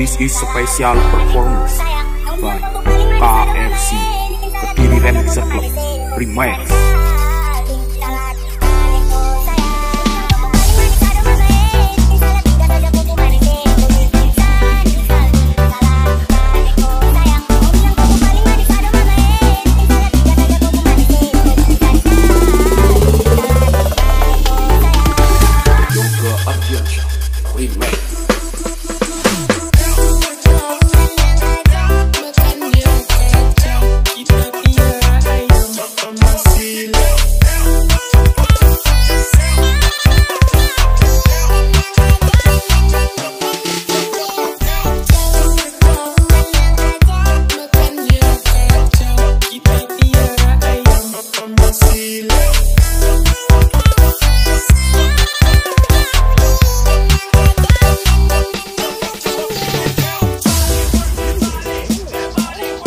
This is special performance by KFC Kediri Remix Club Remix.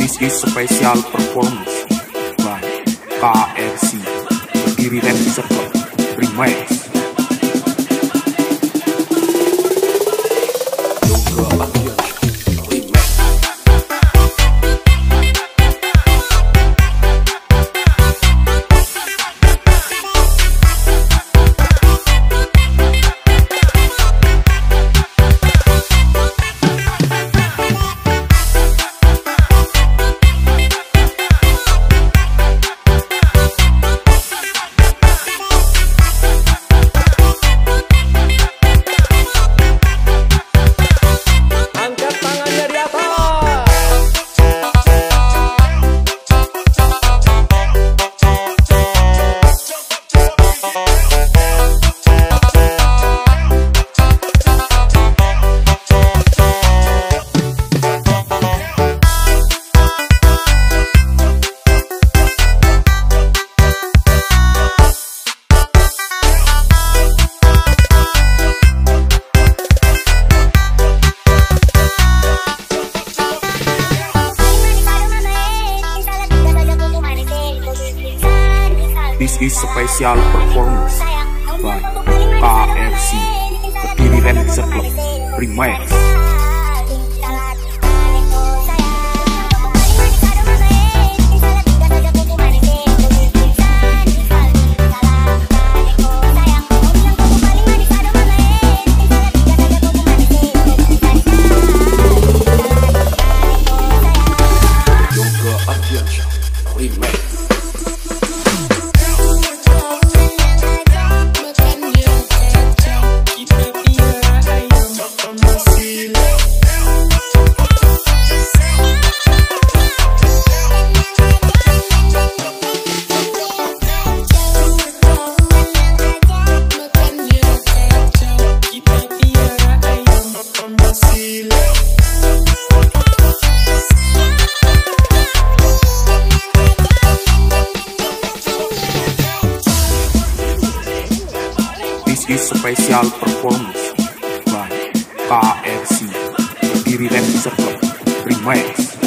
This special performance by KFC Kediri Remix Club Remix. This is special performance by KFC Kediri Remix Club Remix. This is special performance by KFC Kediri Remix Club Remix.